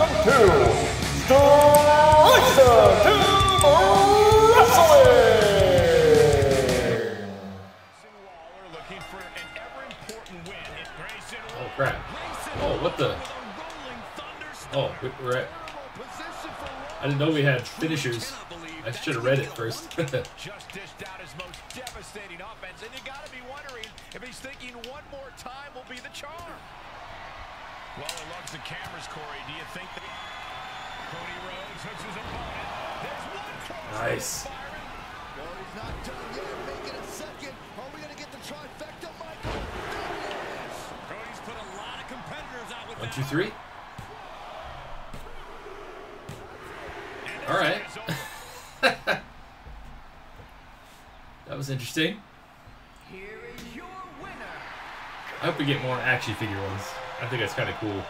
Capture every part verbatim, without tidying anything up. welcome to Wrestling! Looking for an ever-important win in Grayson Waller. Oh, crap. Oh, what the? Oh, we're at... I didn't know we had finishers. I should have read it first. Just dished out his most devastating offense, and you got to be wondering if he's thinking one more time will be the charm. Well, it loves the cameras, Corey. Do you think that Cody Rhodes hooks his opponent? There's one cross. Nice. No, he's not done yet. Make it a second. Are we going to get the trifecta, Michael? There it is. Cody's put a lot of competitors out with that. One, two, three. All right. That was interesting. Here is your winner. I hope we get more action figure ones. I think that's kind of cool.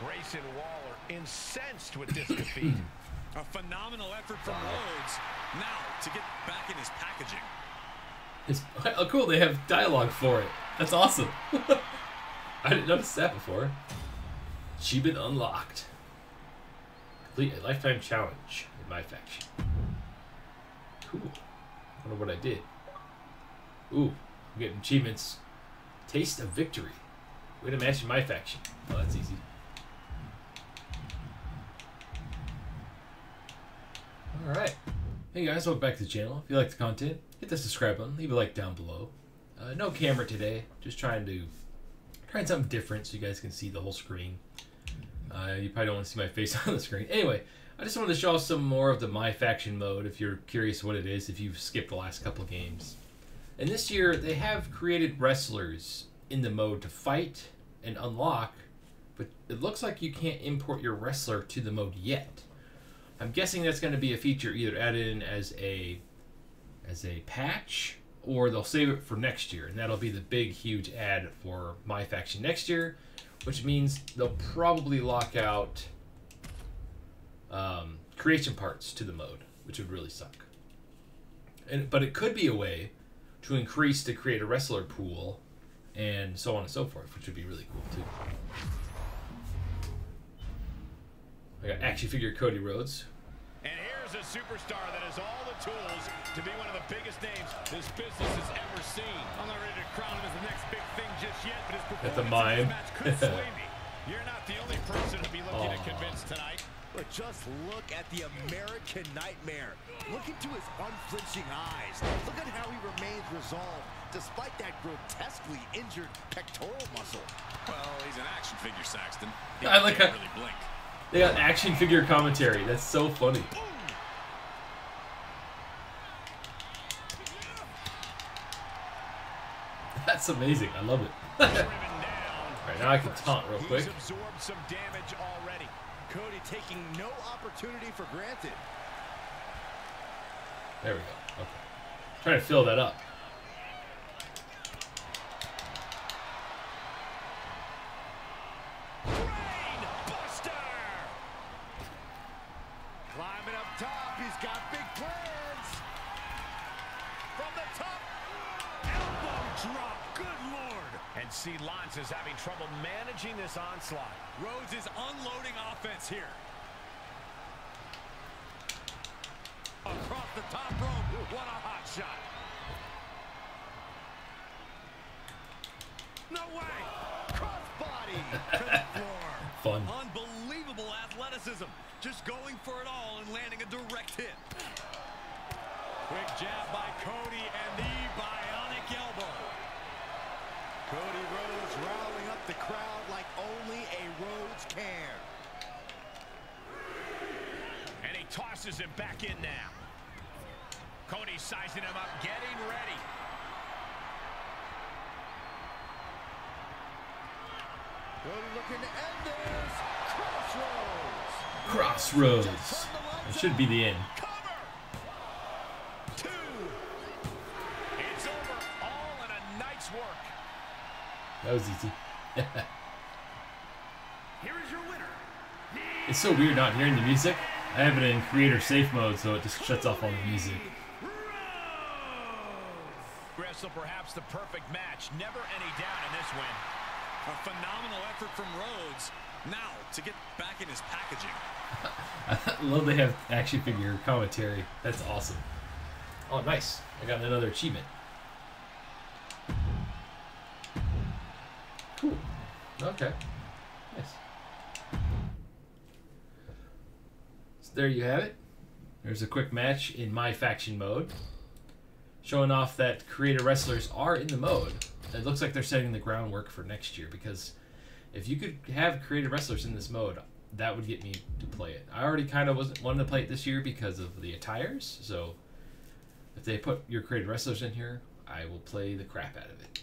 Grayson Waller incensed with this defeat. A phenomenal effort from wow. Rhodes. Now to get back in his packaging. It's oh, cool. They have dialogue for it. That's awesome. I didn't notice that before. Achievement unlocked. Complete a lifetime challenge in my faction. Cool. I wonder what I did. Ooh, I'm getting achievements. Taste of victory. Way to match in my faction. Oh, that's easy. Alright. Hey guys, welcome back to the channel. If you like the content, hit the subscribe button. Leave a like down below. Uh, no camera today. Just trying to... Trying something different so you guys can see the whole screen. Uh, you probably don't want to see my face on the screen. Anyway, I just wanted to show off some more of the My Faction mode if you're curious what it is, if you've skipped the last couple of games. And this year, they have created wrestlers in the mode to fight and unlock, but it looks like you can't import your wrestler to the mode yet. I'm guessing that's going to be a feature either added in as a as a patch, or they'll save it for next year, and that'll be the big huge ad for My Faction next year, which means they'll probably lock out um, creation parts to the mode, which would really suck. And but it could be a way to increase the create a wrestler pool and so on and so forth, which would be really cool too. I got action figure Cody Rhodes. And here's a superstar that has all the tools to be one of the biggest names this business has ever seen. I'm not ready to crown him as the next big thing just yet, but his performance at the mime. Match could sway me. You're not the only person to be looking Aww. to convince tonight. But just look at the American Nightmare. Look into his unflinching eyes. Look at how he remains resolved despite that grotesquely injured pectoral muscle. Well, he's an action figure, Saxton. He I like can't really blink. They got action figure commentary. That's so funny. That's amazing. I love it. All right, now I can taunt real quick. He's absorbed some damage already. Cody taking no opportunity for granted. There we go. Okay. Trying to fill that up. Brainbuster! Climbing up top, he's got big plans. From the top, elbow drop. Good lord. And C-Lance is having trouble managing this onslaught. Rhodes is unloading offense here. Across the top rope, what a hot shot. No way! Crossbody to the floor. Fun. Unbelievable athleticism. Just going for it all and landing a direct hit. Quick jab by Cody and the bionic elbow. Cody Rhodes rallying up the crowd like only a Rhodes can. And he tosses him back in now. Cody sizing him up, getting ready. Cody looking to end this. Crossroads. Crossroads. That should be the end. Cover. Two. It's over. All in a night's work. That was easy. Here is your winner. It's so weird not hearing the music. I have it in creator safe mode, so it just shuts off all the music. Wrestle perhaps the perfect match. Never any down in this win. A phenomenal effort from Rhodes. Now to get back in his packaging. I love they have action figure commentary. That's awesome. Oh, nice. I got another achievement. Cool. Okay. Nice. So there you have it. There's a quick match in my faction mode, showing off that creative wrestlers are in the mode. It looks like they're setting the groundwork for next year, because if you could have creative wrestlers in this mode, that would get me to play it. I already kind of wasn't wanting to play it this year because of the attires, so if they put your creative wrestlers in here, I will play the crap out of it.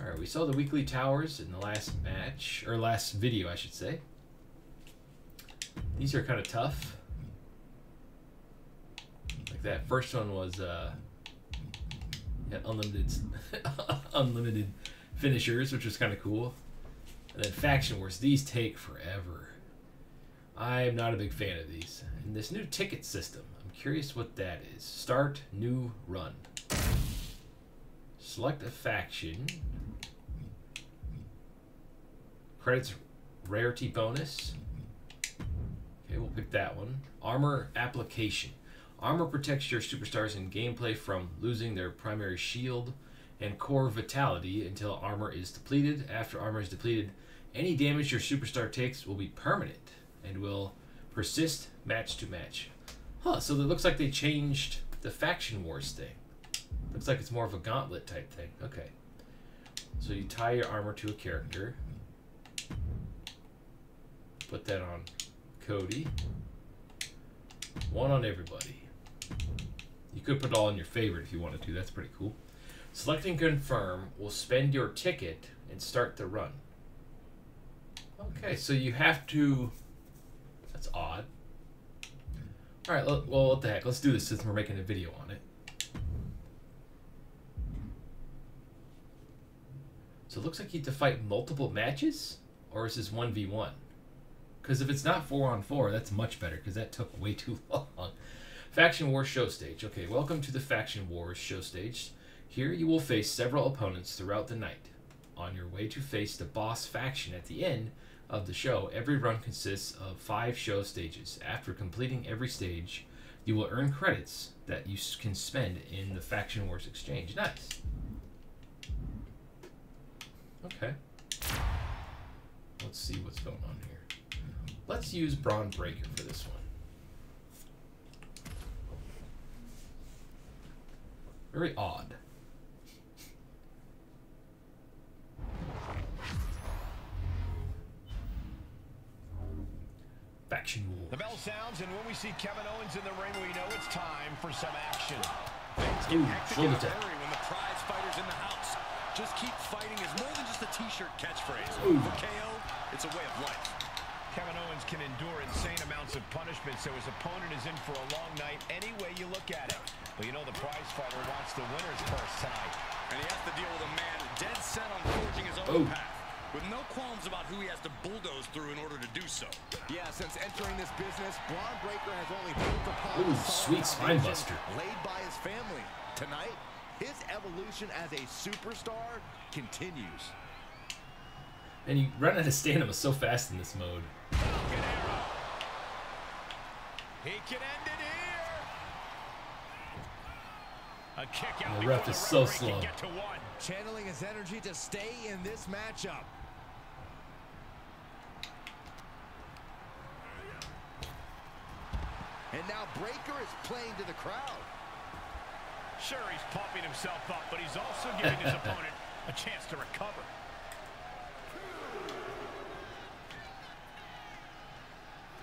Alright, we saw the weekly towers in the last match, or last video I should say. These are kind of tough. Like that first one was uh, had unlimited unlimited finishers, which was kind of cool. And then faction wars, these take forever. I am not a big fan of these. And this new ticket system, I'm curious what that is. Start new run. Select a faction. Credits rarity bonus. Okay, we'll pick that one. Armor application. Armor protects your superstars in gameplay from losing their primary shield and core vitality until armor is depleted. After armor is depleted, any damage your superstar takes will be permanent and will persist match to match. Huh, so it looks like they changed the faction wars thing. Looks like it's more of a gauntlet type thing. Okay. So you tie your armor to a character. Put that on Cody. One on everybody. You could put it all in your favorite if you wanted to. That's pretty cool. Selecting confirm will spend your ticket and start the run. Okay, so you have to... That's odd. Alright, well, what the heck. Let's do this since we're making a video on it. So it looks like you have to fight multiple matches, or is this one v one? Because if it's not four on four, that's much better, because that took way too long. Faction Wars Show Stage. Okay, welcome to the Faction Wars Show Stage. Here you will face several opponents throughout the night. On your way to face the boss faction at the end of the show, every run consists of five show stages. After completing every stage, you will earn credits that you can spend in the Faction Wars Exchange. Nice. Okay. Let's see what's going on here. Let's use Bron Breakker for this one. Very odd. Faction War. The bell sounds, and when we see Kevin Owens in the ring, we know it's time for some action. Ooh, shoulder tap. When the prize fighters in the house. Just keep fighting is more than just a t-shirt catchphrase. Ooh. For K O, it's a way of life. Kevin Owens can endure insane amounts of punishment, so his opponent is in for a long night any way you look at it. But you know the prize fighter wants the winner's purse tonight. And he has to deal with a man dead set on forging his own oh. path. With no qualms about who he has to bulldoze through in order to do so. Yeah, since entering this business, Bron Breakker has only built upon Ooh, sweet spinebuster laid by his family. Tonight, his evolution as a superstar continues. And you run out of stamina so fast in this mode. He can end it here. A kick out. The ref is so slow. Channeling his energy to stay in this matchup. And now Breakker is playing to the crowd. Sure, he's pumping himself up, but he's also giving his opponent a chance to recover.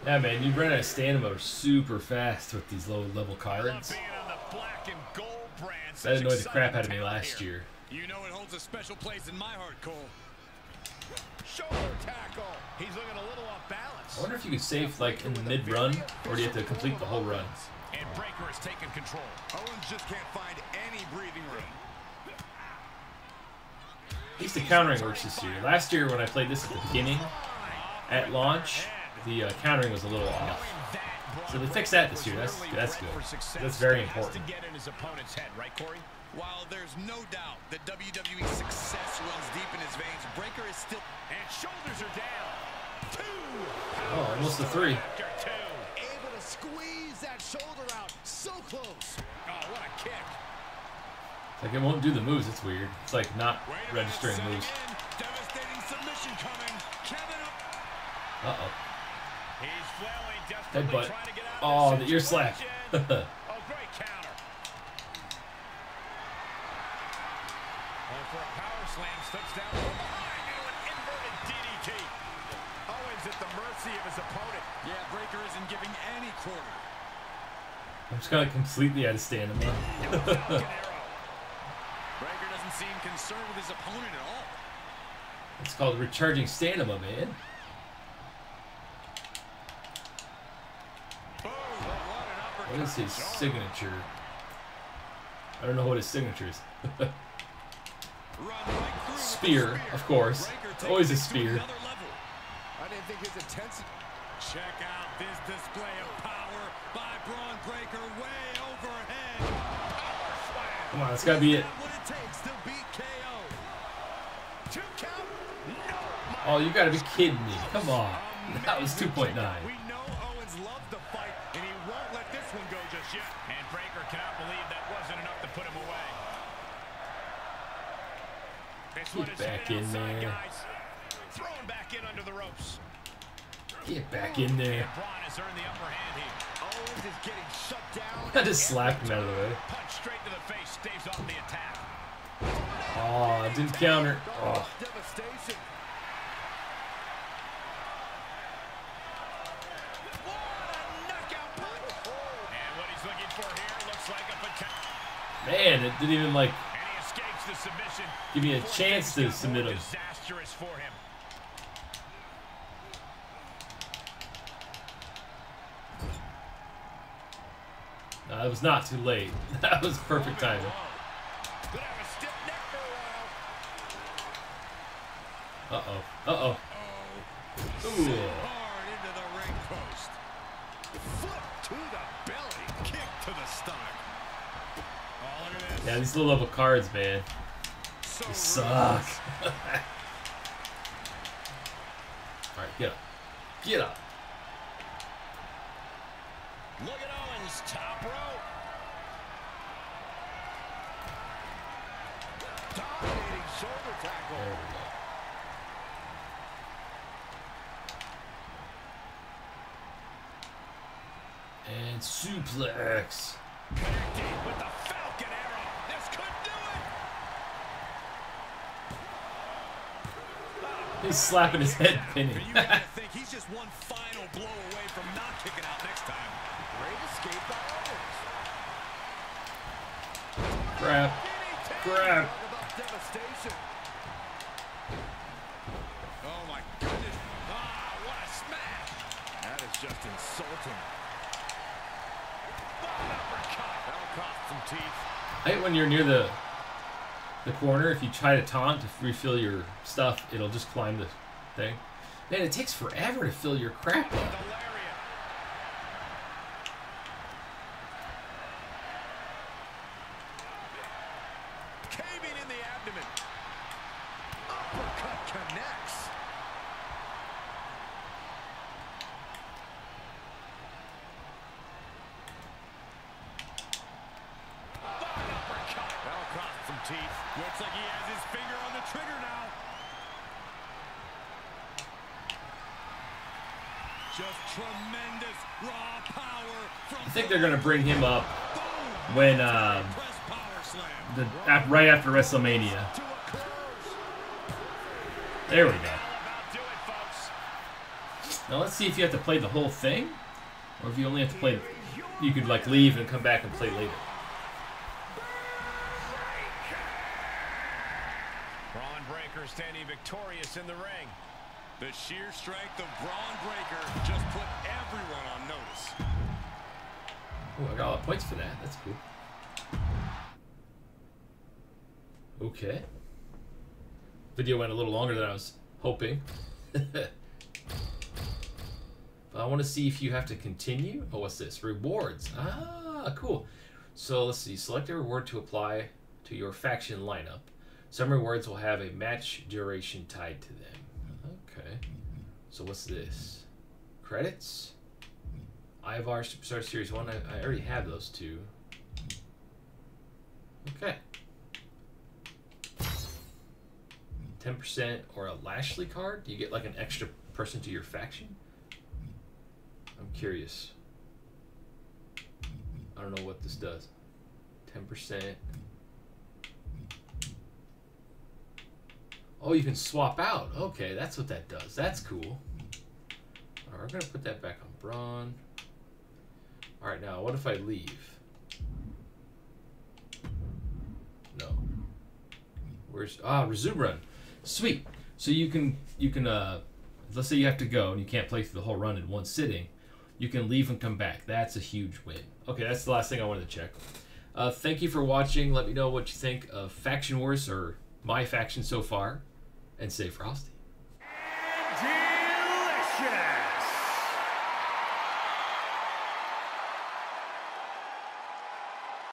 Yeah, man, you run out of stamina super fast with these low-level cards. That annoyed the crap out of me last year. You know it holds a special place in my heart, Cole. Shoulder tackle. He's looking a little off balance. I wonder if you could save like in the mid-run, or do you have to complete the whole run? And Breakker is taking control. Owens just can't find any breathing room. At least the countering works this year. Last year when I played this at the beginning, at launch, the uh, countering was a little off. So they fixed that this year. That's that's good. That's very important. While there's no doubt that W W E success runs deep in his veins, Breakker is still... And shoulders are down. Two. Oh, almost a three. Two. Able to squeeze that shoulder out. So close. Oh, what a kick. It's like it won't do the moves. It's weird. It's like not registering moves. Devastating submission coming. Kevin. Uh-oh. He's flailing desperately trying to get out of this situation. Oh, the ear slap. Oh, great counter. And for a power slam, steps down from behind into an inverted D D T. Owens at the mercy of his opponent. Yeah, Breakker isn't giving any quarter. I'm just gonna completely out of stand him. Breakker doesn't seem concerned with his opponent at all. It's called recharging stamina, man. What is his signature? I don't know what his signature is. Spear, of course. It's always a spear. I didn't think his intensity. Check out this display of power by Bron Breakker way overhead. Power slam. Come on, that's gotta be it. Oh, you gotta be kidding me. Come on. That was two point nine. And Breakker cannot believe that wasn't enough to put him away. Get back in there. Thrown back in under the ropes. Get back in there. Bron has earned the upper hand here. Owens is getting shut down. I just slapped him out of the way. Punch straight to the face, staves off the attack. Oh, didn't counter. Oh. Devastation. Man, it didn't even like give me a chance to submit him. Disastrous for him. No, that was not too late. That was perfect timing. Uh oh. Uh oh. Ooh. To the belly, kick to the stomach. Oh, look at this. Yeah, these low level cards, man. So they suck. Alright, get up. Get up. Look at Owens, top rope. Dominating shoulder tackle. There we go. And suplex. Connecting with the Falcon arrow. This could do it. He's slapping his head, pinning. You gotta think he's just one final blow away from not kicking out next time. Great escape by Owens. Grab. Grab. Devastation. Oh my goodness. Ah, what a smash. That is just insulting. I hate when you're near the the corner. If you try to taunt to refill your stuff, it'll just climb the thing. Man, it takes forever to fill your crap up. Caving in the abdomen. Uppercut connects. Looks like he has his finger on the trigger now. Just tremendous raw power from I think they're going to bring him up when um, the, right after WrestleMania. There we go. Now let's see if you have to play the whole thing, or if you only have to play, you could like leave and come back and play later. Bron Breakker standing victorious in the ring. The sheer strength of Bron Breakker just put everyone on notice. Oh, I got all the points for that. That's cool. Okay. Video went a little longer than I was hoping. But I want to see if you have to continue. Oh, what's this? Rewards. Ah, cool. So let's see. Select a reward to apply to your faction lineup. Some rewards will have a match duration tied to them. Okay. So what's this? Credits? I V R Superstar Series one. I, I already have those two. Okay. ten percent or a Lashley card? Do you get like an extra person to your faction? I'm curious. I don't know what this does. ten percent. Oh, you can swap out. Okay, that's what that does. That's cool. Alright, we're going to put that back on Bron. Alright, now what if I leave? No. Where's... Ah, resume run. Sweet. So you can... you can uh, let's say you have to go and you can't play through the whole run in one sitting. You can leave and come back. That's a huge win. Okay, that's the last thing I wanted to check. Uh, thank you for watching. Let me know what you think of Faction Wars or my faction so far. And stay frosty.